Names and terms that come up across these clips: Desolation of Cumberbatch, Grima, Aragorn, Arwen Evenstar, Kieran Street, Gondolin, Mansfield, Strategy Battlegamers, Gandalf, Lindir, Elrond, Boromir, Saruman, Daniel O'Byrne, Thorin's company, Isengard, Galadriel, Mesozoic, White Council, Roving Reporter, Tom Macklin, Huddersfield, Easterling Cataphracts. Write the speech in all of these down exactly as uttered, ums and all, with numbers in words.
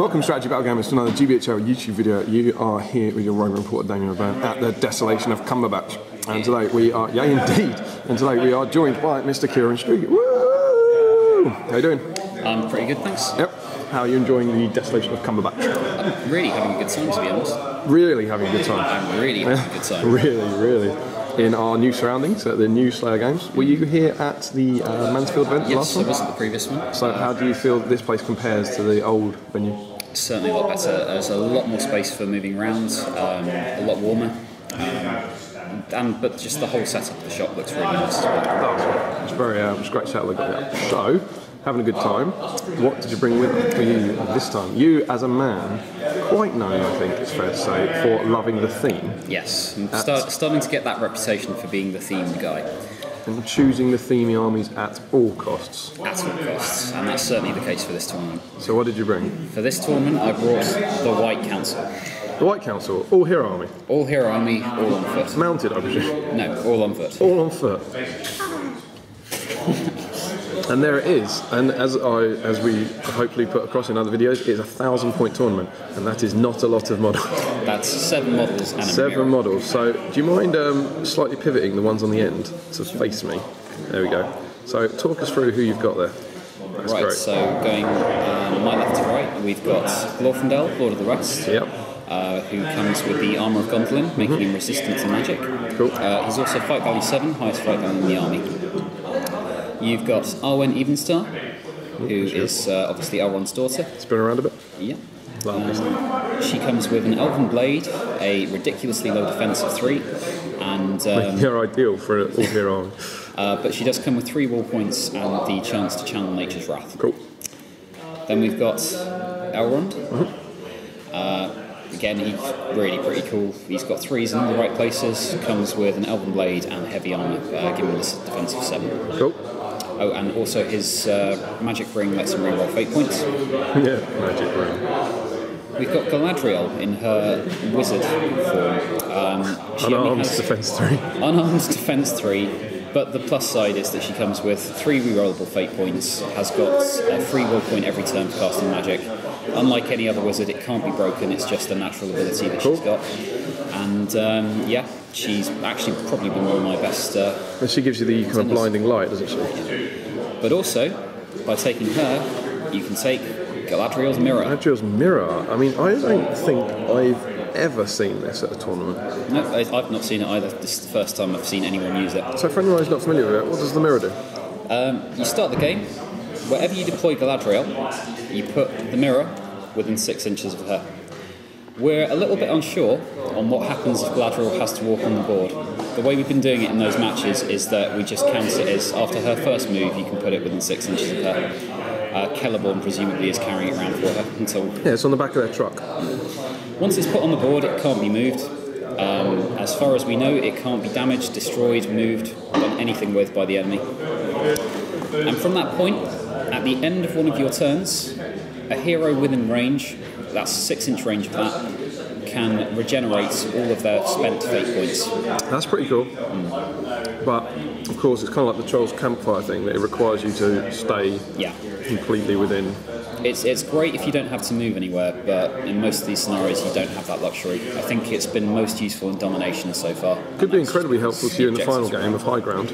Welcome, Strategy Battlegamers, to another G B H L YouTube video. You are here with your roving reporter Daniel O'Byrne at the Desolation of Cumberbatch, and today we are, yay indeed, and today we are joined by Mister Kieran Street. Woo! How you doing? I'm um, pretty good, thanks. Yep. How are you enjoying the Desolation of Cumberbatch? I'm really having a good time, to be honest. Really having a good time? I'm really having a good time. Really, really. In our new surroundings at the new Slayer Games. Were you here at the uh, Mansfield event yes, last one? Yes, I was at the previous one. So uh, how do you feel this place compares to the old venue? Certainly a lot better. There's a lot more space for moving around, um, a lot warmer. Um, and But just the whole setup of the shop looks really nice as well. It's very, uh, it's a great setup they got there. So, having a good time. What did you bring with for you this time? You, as a man, quite known, I think it's fair to say, for loving the theme. Yes, I'm start, starting to get that reputation for being the themed guy. And choosing the themey armies at all costs. At all costs, and that's certainly the case for this tournament. So what did you bring? For this tournament, I brought the White Council. The White Council, all hero army? All hero army, all on foot. Mounted, I presume? No, all on foot. All on foot. And there it is, and as I, as we hopefully put across in other videos, it's a thousand point tournament, and that is not a lot of models. That's seven models and a Seven mirror. models, so do you mind um, slightly pivoting the ones on the end to face me? There we go. So talk us through who you've got there. That's right, great. So going um, my left to right, we've got Glorfindel, Lord of the West. Yep. Uh, who comes with the armour of Gondolin, making mm-hmm. him resistant to magic. Cool. Uh, he's also fight value seven, highest fight value in the army. You've got Arwen Evenstar, who sure. is uh, obviously Elrond's daughter. Spin around a bit. Yeah. Um, she comes with an elven blade, a ridiculously low defense of three, and um, they're ideal for all hero army. Uh, but she does come with three will points and the chance to channel nature's wrath. Cool. Then we've got Elrond. Mm-hmm. uh, Again, he's really pretty cool. He's got threes in all the right places. Comes with an elven blade and heavy armor, uh, giving him a defense of seven. Cool. Oh, and also his uh, magic ring lets him reroll fate points. Yeah, magic ring. We've got Galadriel in her wizard form. Um, she unarmed defense three. Unarmed defense three. But the plus side is that she comes with three rerollable fate points, has got a free will point every turn for casting magic. Unlike any other wizard, it can't be broken, it's just a natural ability that cool. she's got. And um, yeah, she's actually probably been one of my best... Uh, and she gives you the contenders. Kind of blinding light, doesn't she? Yeah. But also, by taking her, you can take Galadriel's mirror. Galadriel's mirror? I mean, I don't think I've... ever seen this at a tournament. No, I've not seen it either. This is the first time I've seen anyone use it. So for anyone who's not familiar with it, what does the mirror do? Um, you start the game, wherever you deploy Galadriel, you put the mirror within six inches of her. We're a little bit unsure on what happens if Galadriel has to walk on the board. The way we've been doing it in those matches is that we just count it as after her first move you can put it within six inches of her. Uh, Celeborn presumably is carrying it around for her until... Yeah, it's on the back of their truck. Once it's put on the board, it can't be moved. Um, as far as we know, it can't be damaged, destroyed, moved, done anything with by the enemy. And from that point, at the end of one of your turns, a hero within range, that's six inch range of that, can regenerate all of their spent fate points. That's pretty cool. Mm. But, of course, it's kind of like the Troll's Campfire thing, that it requires you to stay... Yeah. completely within. It's it's great if you don't have to move anywhere, but in most of these scenarios you don't have that luxury. I think it's been most useful in domination so far. Could be incredibly helpful to you in the final game of high ground.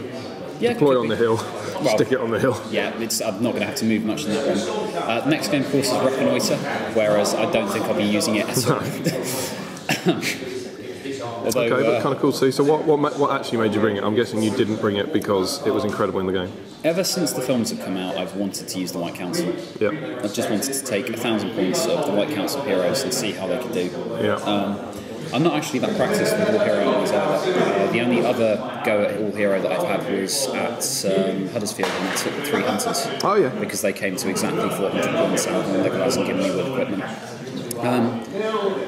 Yeah, deploy on the hill, well, stick it on the hill. Yeah, it's, I'm not going to have to move much in that one. Uh, next game, of course, is Reconnoiter, whereas I don't think I'll be using it at all. Although, okay, but uh, kind of cool to see. So what, what what actually made you bring it? I'm guessing you didn't bring it because it was incredible in the game. Ever since the films have come out, I've wanted to use the White Council. Yeah. I've just wanted to take a thousand points of the White Council heroes and see how they could do. Yeah. Um, I'm not actually that practiced with all hero armies either. Uh, the only other go at all hero that I've had was at um, Huddersfield, and I took the three hunters. Oh yeah. Because they came to exactly four hundred points out and Legolas hasn't given me wood equipment. Um,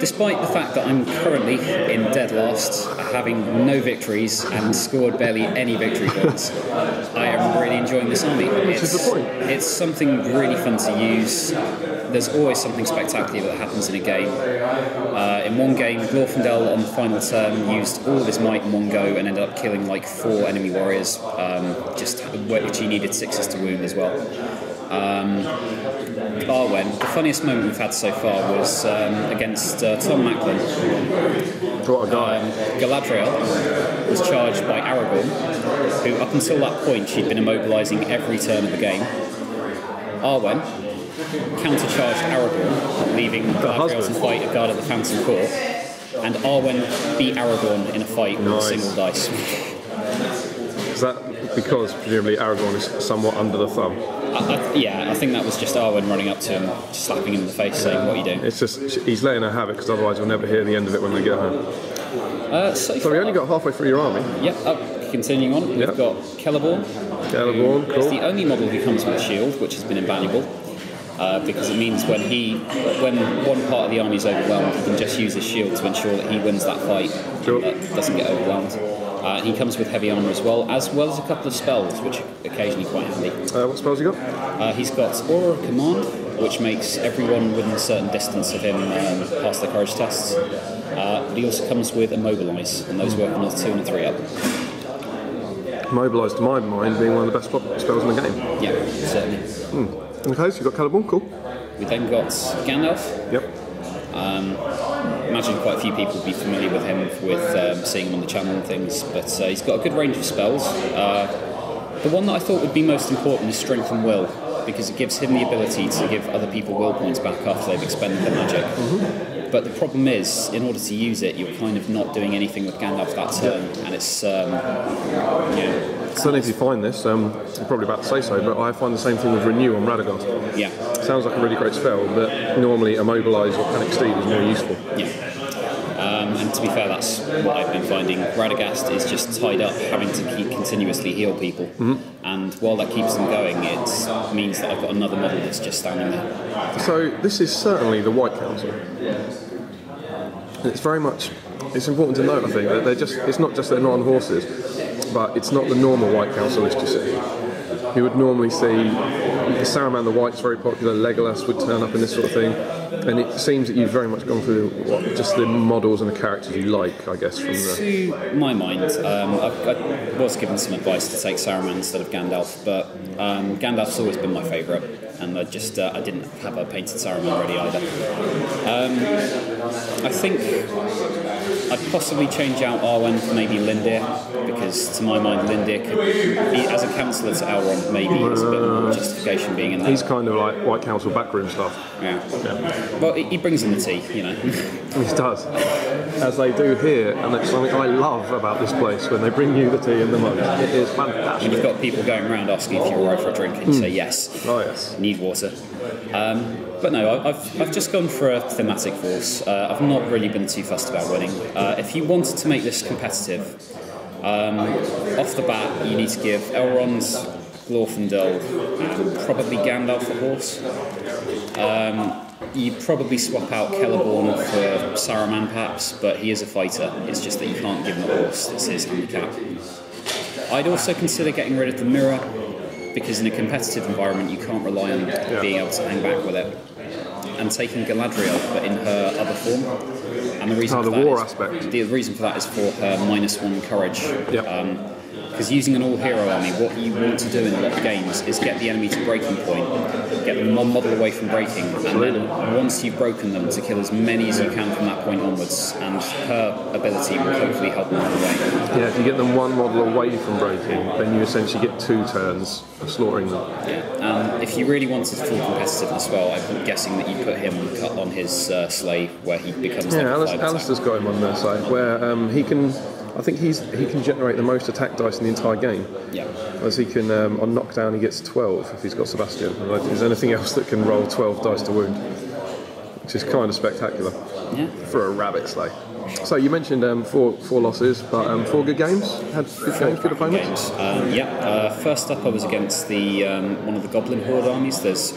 Despite the fact that I'm currently in dead last, having no victories and scored barely any victory points, I am really enjoying this army. It's, Which is the point. It's something really fun to use. There's always something spectacular that happens in a game. Uh, in one game, Glorfindel on the final turn used all of his might in one go and ended up killing like four enemy warriors, um, just which he needed sixes to wound as well. Um, Arwen. The funniest moment we've had so far was um, against uh, Tom Macklin. What a guy. Um, Galadriel was charged by Aragorn, who up until that point she'd been immobilising every turn of the game. Arwen countercharged Aragorn, leaving Galadriel to fight a guard at the Phantom Court, and Arwen beat Aragorn in a fight with nice. a single dice. Is that because presumably Aragorn is somewhat under the thumb? I, I, yeah, I think that was just Arwen running up to him, slapping him in the face, saying, "What are you doing?" It's just he's letting her have it, because otherwise you'll never hear the end of it when they get home. Uh, so, so we only got halfway through your army. Yep. Uh, continuing on, we've yep. got Celeborn. Celeborn, cool. It's the only model who comes with a shield, which has been invaluable. Uh, because it means when he, when one part of the army is overwhelmed, he can just use his shield to ensure that he wins that fight, sure. and that doesn't get overwhelmed. Uh, he comes with heavy armour as well, as well as a couple of spells, which are occasionally quite handy. Uh, what spells you got? Uh, he's got Aura of Command, which makes everyone within a certain distance of him um, pass their courage tests. Uh, but he also comes with Immobilise, and those work on a two and a three up. Immobilise, to my mind, being one of the best spells in the game. Yeah, certainly. Mm. Okay, so you've got Celeborn, cool. We then got Gandalf. Yep. Um, imagine quite a few people would be familiar with him, with um, seeing him on the channel and things, but uh, he's got a good range of spells. Uh, the one that I thought would be most important is Strength and Will, because it gives him the ability to give other people will points back after they've expended their magic. Mm-hmm. But the problem is, in order to use it, you're kind of not doing anything with Gandalf that turn, yep. and it's... Um, yeah. Certainly if you find this, um, you're probably about to say so, but I find the same thing with Renew on Radagast. Yeah. Sounds like a really great spell, but normally Immobilise or Panic Steed is more useful. Yeah. Um, and to be fair, that's what I've been finding. Radagast is just tied up having to keep continuously heal people, mm-hmm. and while that keeps them going, it means that I've got another model that's just standing there. So this is certainly the White Council. It's very much, it's important to note, I think, that they're just, it's not just they're not on horses, but it's not the normal White Council list you see. You would normally see the Saruman the White's very popular, Legolas would turn up in this sort of thing, and it seems that you've very much gone through what, just the models and the characters you like, I guess. From the... To my mind, um, I, I was given some advice to take Saruman instead of Gandalf, but um, Gandalf's always been my favourite, and I just uh, I didn't have a painted Saruman ready either. Um, I think... I'd possibly change out Arwen for maybe Lindir, because to my mind Lindir could be, as a councillor to Elrond, maybe it's a bit more justification being in there. He's kind of like White Council backroom stuff. Yeah. yeah. Well, he brings in the tea, you know. He does. As they do here, and that's something I love about this place, when they bring you the tea and the mug. It is fantastic. And you've got people going around asking if you're all right for a drink, and you mm. say yes. Oh yes. Need water. Um, But no, I've, I've just gone for a thematic force. Uh, I've not really been too fussed about winning. Uh, if you wanted to make this competitive, um, off the bat, you need to give Elrond, Glorfindel, and probably Gandalf a horse. Um, you probably swap out Celeborn for Saruman, perhaps, but he is a fighter. It's just that you can't give him a horse. It's his handicap. I'd also consider getting rid of the mirror, because in a competitive environment, you can't rely on yeah. being able to hang back with it. And taking Galadriel, but in her other form. And the reason oh, for the that war is, aspect. The reason for that is for her minus one courage. Yep. Um, because using an all-hero army, what you want to do in a lot of games is get the enemy to breaking point, get the model away from breaking, and then once you've broken them, to kill as many as you can from that point onwards, and her ability will hopefully help them away. Yeah, if you get them one model away from breaking, then you essentially get two turns of slaughtering them. Yeah, um, if you really wanted full competitiveness, well, I'm guessing that you put him on his uh, sleigh, where he becomes... Yeah, Alistair's got him on their side, where um, he can... I think he's he can generate the most attack dice in the entire game. Yeah. As he can, um, on knockdown he gets twelve if he's got Sebastian. I don't know if there's anything else that can roll twelve dice to wound, which is kind of spectacular. Yeah. For a rabbit sleigh. So you mentioned um, four four losses, but um, four good games. Had good games, good opponents. Um, yeah. Uh, first up, I was against the um, one of the Goblin Horde armies. There's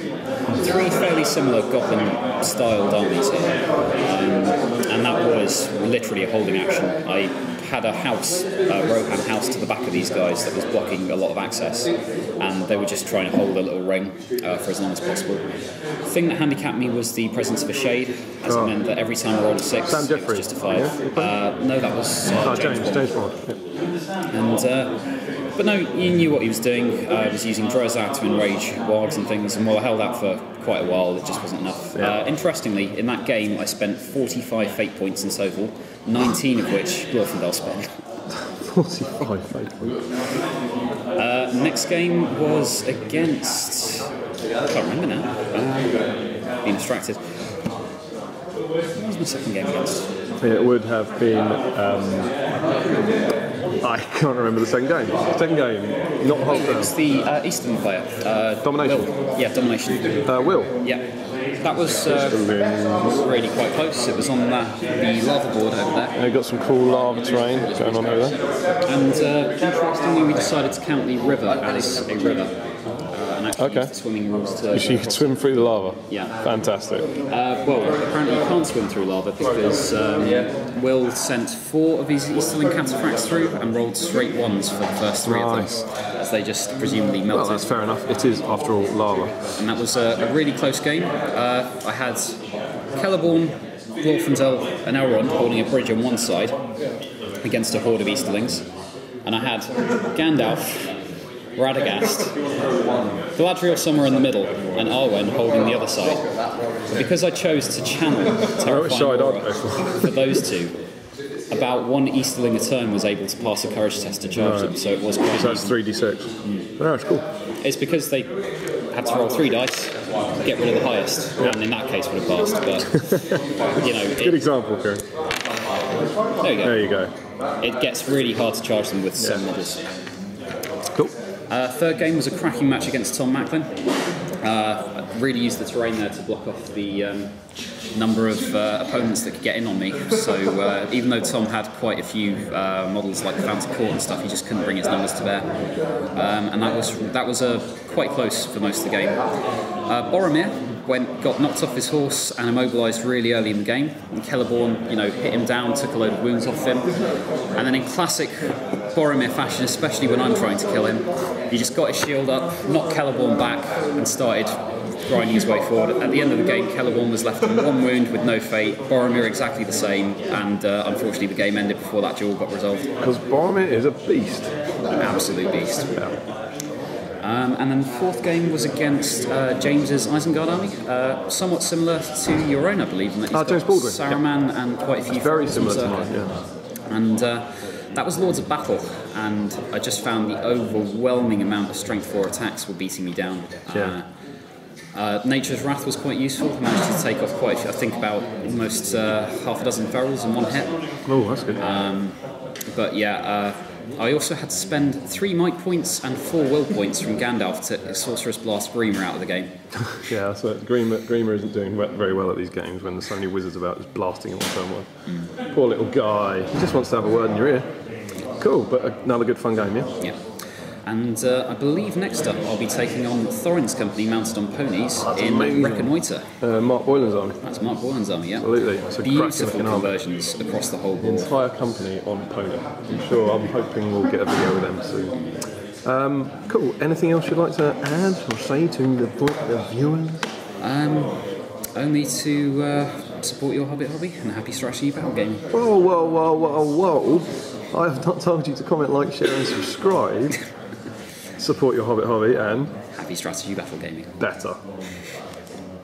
three fairly similar Goblin-styled armies here, um, and that was literally a holding action. I. had a house, a Rohan house to the back of these guys that was blocking a lot of access, and they were just trying to hold a little ring uh, for as long as possible. The thing that handicapped me was the presence of a shade, as oh. it meant that every time I rolled a six, Sam it Jeffrey. was just a five. Yeah. Uh, no, that was uh, oh, James Bond. James Bond. Yeah. And uh, But no, you knew what he was doing. Uh, he was using Drozat to enrage wargs and things, and while I held out for quite a while, it just wasn't enough. Yeah. Uh, interestingly, in that game, I spent forty-five fate points in Soval, nineteen of which Glorfindel spent. forty-five fate points. Uh, next game was against... I can't remember now. Uh, being distracted. What was my second game against? It would have been... Um, I can't remember the second game. The second game, not half. It's the uh, Eastern player. Uh, Domination. Will. Yeah, Domination. Uh, Will. Yeah. That was uh, really quite close. It was on that, the lava board over there. And we got some cool lava terrain going on over there. And uh, interestingly, we decided to count the river as a river. Okay. The swimming rules to so you could swim through the lava. Yeah. Fantastic. Uh, well, apparently you can't swim through lava because um, yeah. Will sent four of his Easterling Cataphracts through and rolled straight ones for the first three nice. of them, as they just presumably melted. Well, that's fair enough. It is, after all, lava. And that was a, a really close game. Uh, I had Celeborn, Glorfindel, and Elrond holding a bridge on one side against a horde of Easterlings, and I had Gandalf, Radagast, Galadriel somewhere in the middle, and Arwen holding the other side. Because I chose to channel terrifying aura for those two, about one Easterling a turn was able to pass a courage test to charge right. them, so it was quite so that's three d six. Mm. Oh, that's cool. It's because they had to roll three dice, get rid of the highest, yeah. and in that case would have passed, but, you know... It, Good example, Kieran. There you go. There you go. It gets really hard to charge them with yeah. some models. Cool. Uh, third game was a cracking match against Tom Macklin. Uh, I really used the terrain there to block off the um, number of uh, opponents that could get in on me. So uh, even though Tom had quite a few uh, models like Fountain Court and stuff, he just couldn't bring his numbers to bear. Um, and that was that was uh, quite close for most of the game. Uh, Boromir went, got knocked off his horse and immobilised really early in the game. And Celeborn, you know, hit him down, took a load of wounds off him. And then in classic Boromir fashion, especially when I'm trying to kill him, he just got his shield up, knocked Celeborn back and started grinding his way forward. At the end of the game, Celeborn was left with one wound with no fate, Boromir exactly the same, and uh, unfortunately the game ended before that duel got resolved. Because Boromir is a beast. An absolute beast. Yeah. Um, and then the fourth game was against uh, James's Isengard army, uh, somewhat similar to your own, I believe. In that he's uh, James Baldwin. Saruman yeah. and quite a few. It's very similar to mine, yeah. And uh, that was Lords of Battle, and I just found the overwhelming amount of strength four attacks were beating me down. Yeah. Uh, uh, Nature's Wrath was quite useful. I managed to take off quite, I think, about almost uh, half a dozen ferals in one hit. Oh, that's good. Um, but yeah. Uh, I also had to spend three might points and four will points from Gandalf to Sorceress Blast Grima out of the game. Yeah, so Grima, Grima isn't doing very well at these games when there's so many wizards about just blasting him on someone. Mm. Poor little guy. He just wants to have a word in your ear. Cool, but another good fun game, yeah? Yeah. And uh, I believe next up I'll be taking on Thorin's company mounted on ponies oh, in amazing. Reconnoitre. Uh, Mark Boylan's army. That's Mark Boylan's army, yeah. Absolutely. It's a beautiful conversions army. Across the whole board. The entire company on pony. I'm sure, I'm hoping we'll get a video with them soon. Um, cool. Anything else you'd like to add or say to the, the viewers? Um, only to uh, support your Hobbit hobby and a happy strategy battle game. Whoa, whoa, whoa, whoa, whoa. I have not told you to comment, like, share and subscribe. Support your Hobbit hobby and... Happy strategy battle gaming. Better.